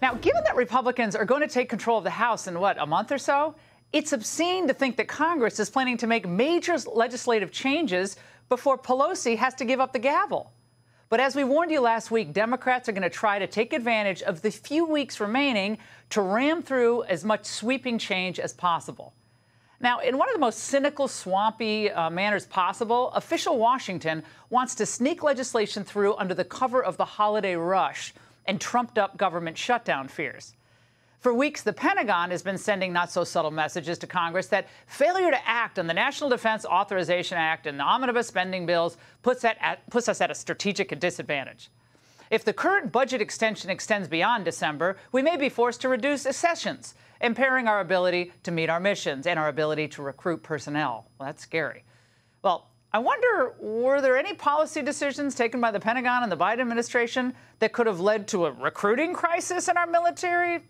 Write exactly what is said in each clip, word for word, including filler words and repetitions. Now, given that Republicans are going to take control of the House in, what, a month or so, it's obscene to think that Congress is planning to make major legislative changes before Pelosi has to give up the gavel. But as we warned you last week, Democrats are going to try to take advantage of the few weeks remaining to ram through as much sweeping change as possible. Now, in one of the most cynical, swampy uh, manners possible, official Washington wants to sneak legislation through under the cover of the holiday rush and trumped-up government shutdown fears. For weeks, the Pentagon has been sending not-so-subtle messages to Congress that failure to act on the National Defense Authorization Act and the omnibus spending bills puts, at, at, puts us at a strategic disadvantage. If the current budget extension extends beyond December, we may be forced to reduce accessions, impairing our ability to meet our missions and our ability to recruit personnel. Well, that's scary. Well, I wonder, were there any policy decisions taken by the Pentagon and the Biden administration that could have led to a recruiting crisis in our military?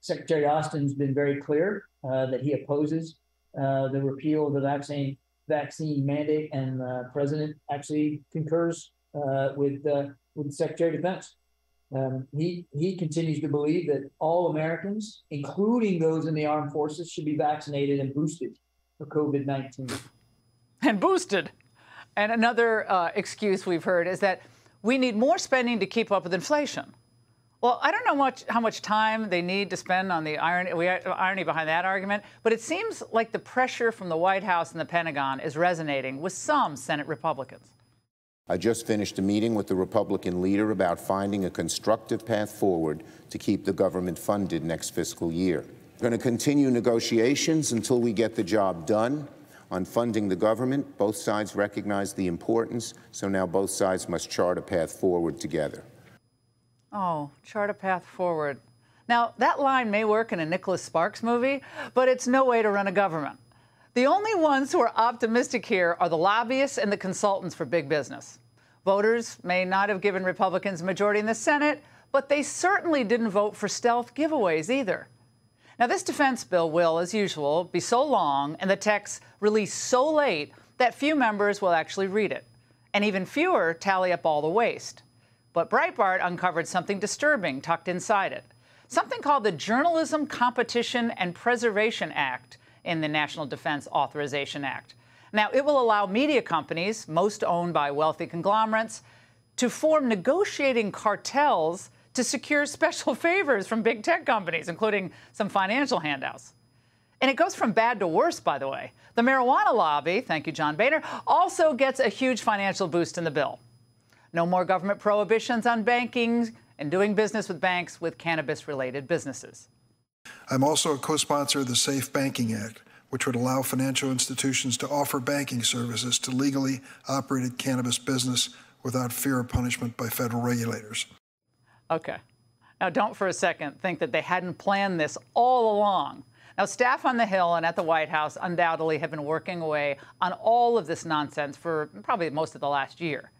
Secretary Austin's been very clear uh, that he opposes uh, the repeal of the vaccine, vaccine mandate, and the president actually concurs uh, with, uh, with the Secretary of Defense. Um, he, he continues to believe that all Americans, including those in the armed forces, should be vaccinated and boosted for COVID nineteen. And boosted. And another uh, excuse we've heard is that we need more spending to keep up with inflation. Well, I don't know much, how much time they need to spend on the irony, we, irony behind that argument, but it seems like the pressure from the White House and the Pentagon is resonating with some Senate Republicans. I just finished a meeting with the Republican leader about finding a constructive path forward to keep the government funded next fiscal year. We're going to continue negotiations until we get the job done. On funding the government, both sides recognize the importance, so now both sides must chart a path forward together. Oh, chart a path forward. Now, that line may work in a Nicholas Sparks movie, but it's no way to run a government. The only ones who are optimistic here are the lobbyists and the consultants for big business. Voters may not have given Republicans a majority in the Senate, but they certainly didn't vote for stealth giveaways either. Now, this defense bill will, as usual, be so long and the text released so late that few members will actually read it, and even fewer tally up all the waste. But Breitbart uncovered something disturbing tucked inside it, something called the Journalism Competition and Preservation Act in the National Defense Authorization Act. Now, it will allow media companies, most owned by wealthy conglomerates, to form negotiating cartels to secure special favors from big tech companies, including some financial handouts. And it goes from bad to worse, by the way. The marijuana lobby, thank you, John Boehner, also gets a huge financial boost in the bill. No more government prohibitions on banking and doing business with banks with cannabis-related businesses. I'm also a co-sponsor of the Safe Banking Act, which would allow financial institutions to offer banking services to legally operated cannabis business without fear of punishment by federal regulators. Okay. Now, don't for a second think that they hadn't planned this all along. Now, staff on the Hill and at the White House undoubtedly have been working away on all of this nonsense for probably most of the last year.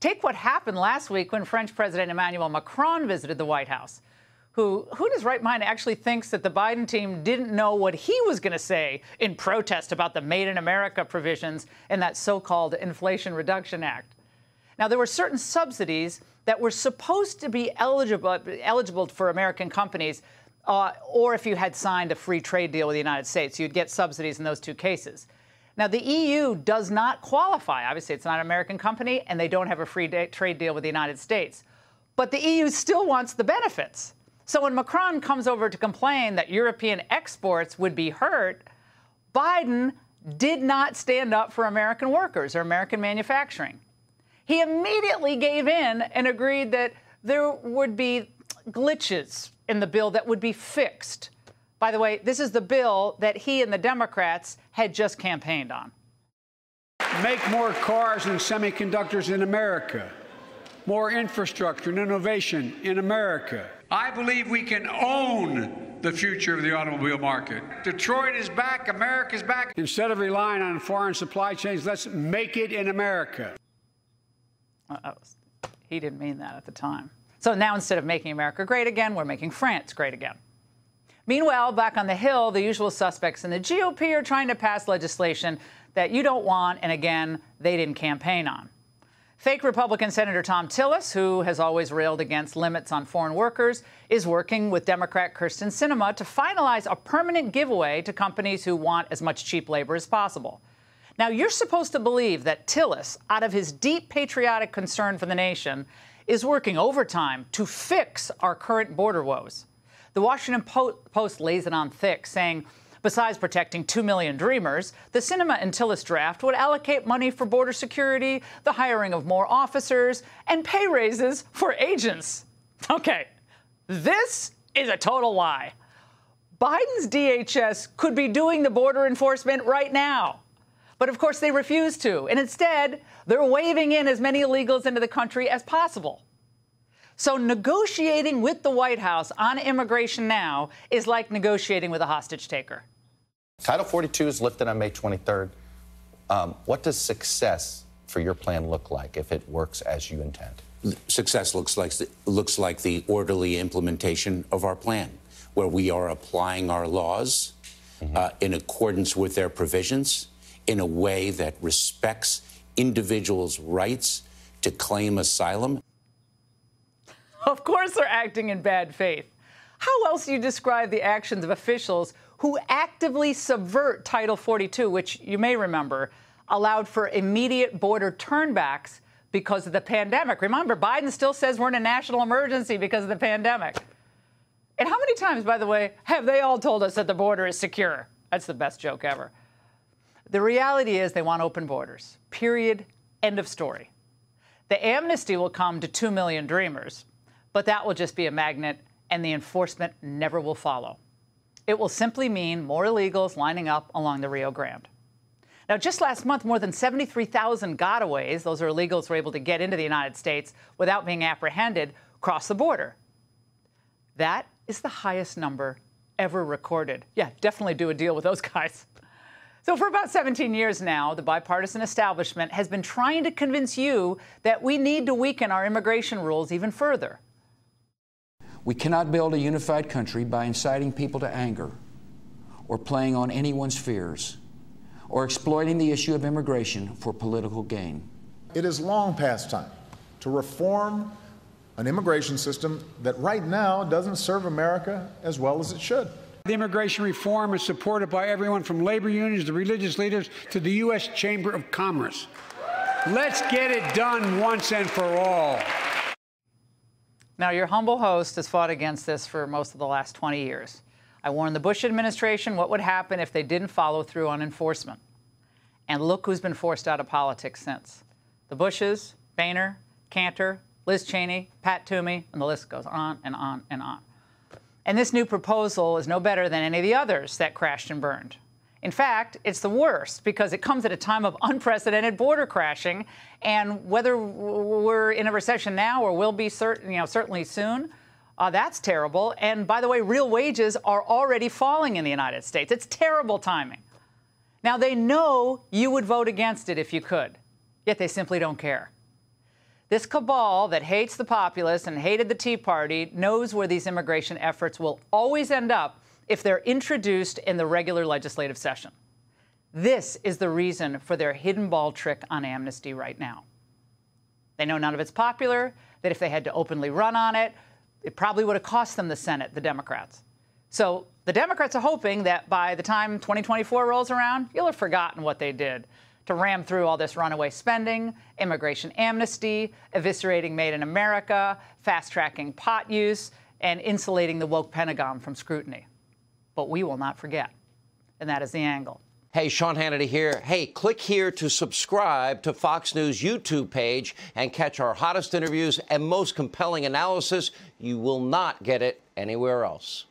Take what happened last week when French President Emmanuel Macron visited the White House. Who, who in his right mind actually thinks that the Biden team didn't know what he was going to say in protest about the Made in America provisions in that so-called Inflation Reduction Act? Now, there were certain subsidies that were supposed to be eligible, eligible for American companies, uh, or if you had signed a free trade deal with the United States, you'd get subsidies in those two cases. Now, the E U does not qualify. Obviously, it's not an American company, and they don't have a free trade deal with the United States. But the E U still wants the benefits. So when Macron comes over to complain that European exports would be hurt, Biden did not stand up for American workers or American manufacturing. He immediately gave in and agreed that there would be glitches in the bill that would be fixed. By the way, this is the bill that he and the Democrats had just campaigned on. Make more cars and semiconductors in America, more infrastructure and innovation in America. I believe we can own the future of the automobile market. Detroit is back. America's back. Instead of relying on foreign supply chains, let's make it in America. Uh-oh. He didn't mean that at the time. So now instead of making America great again, we're making France great again. Meanwhile, back on the Hill, the usual suspects in the G O P are trying to pass legislation that you don't want, and again, they didn't campaign on. Fake Republican Senator Tom Tillis, who has always railed against limits on foreign workers, is working with Democrat Kirsten Sinema to finalize a permanent giveaway to companies who want as much cheap labor as possible. Now, you're supposed to believe that Tillis, out of his deep patriotic concern for the nation, is working overtime to fix our current border woes. The Washington Post lays it on thick, saying, besides protecting two million dreamers, the Sinema and Tillis draft would allocate money for border security, the hiring of more officers, and pay raises for agents. Okay, this is a total lie. Biden's D H S could be doing the border enforcement right now. But of course, they refuse to. And instead, they're waving in as many illegals into the country as possible. So negotiating with the White House on immigration now is like negotiating with a hostage taker. Title forty-two is lifted on May twenty-third. Um, what does success for your plan look like if it works as you intend? Success looks like, looks like the orderly implementation of our plan, where we are applying our laws mm-hmm. uh, in accordance with their provisions, in a way that respects individuals' rights to claim asylum. Of course they're acting in bad faith. How else do you describe the actions of officials who actively subvert Title forty-two, which you may remember allowed for immediate border turnbacks because of the pandemic? Remember, Biden still says we're in a national emergency because of the pandemic. And how many times, by the way, have they all told us that the border is secure? That's the best joke ever. The reality is they want open borders, period, end of story. The amnesty will come to two million dreamers, but that will just be a magnet, and the enforcement never will follow. It will simply mean more illegals lining up along the Rio Grande. Now, just last month, more than seventy-three thousand gotaways, those are illegals who are able to get into the United States without being apprehended, crossed the border. That is the highest number ever recorded. Yeah, definitely do a deal with those guys. So for about seventeen years now, the bipartisan establishment has been trying to convince you that we need to weaken our immigration rules even further. We cannot build a unified country by inciting people to anger or playing on anyone's fears or exploiting the issue of immigration for political gain. It is long past time to reform an immigration system that right now doesn't serve America as well as it should. The immigration reform is supported by everyone from labor unions to religious leaders to the U S Chamber of Commerce. Let's get it done once and for all. Now, your humble host has fought against this for most of the last twenty years. I warned the Bush administration what would happen if they didn't follow through on enforcement. And look who's been forced out of politics since. The Bushes, Boehner, Cantor, Liz Cheney, Pat Toomey, and the list goes on and on and on. And this new proposal is no better than any of the others that crashed and burned. In fact, it's the worst because it comes at a time of unprecedented border crashing. And whether we're in a recession now or will be certain, you know, certainly soon, uh, that's terrible. And by the way, real wages are already falling in the United States. It's terrible timing. Now, they know you would vote against it if you could, yet they simply don't care. This cabal that hates the populace and hated the Tea Party knows where these immigration efforts will always end up if they're introduced in the regular legislative session. This is the reason for their hidden ball trick on amnesty right now. They know none of it's popular, that if they had to openly run on it, it probably would have cost them the Senate, the Democrats. So the Democrats are hoping that by the time twenty twenty-four rolls around, you'll have forgotten what they did to ram through all this runaway spending, immigration amnesty, eviscerating Made in America, fast-tracking pot use, and insulating the woke Pentagon from scrutiny. But we will not forget. And that is the angle. Hey, Sean Hannity here. Hey, click here to subscribe to Fox News' YouTube page and catch our hottest interviews and most compelling analysis. You will not get it anywhere else.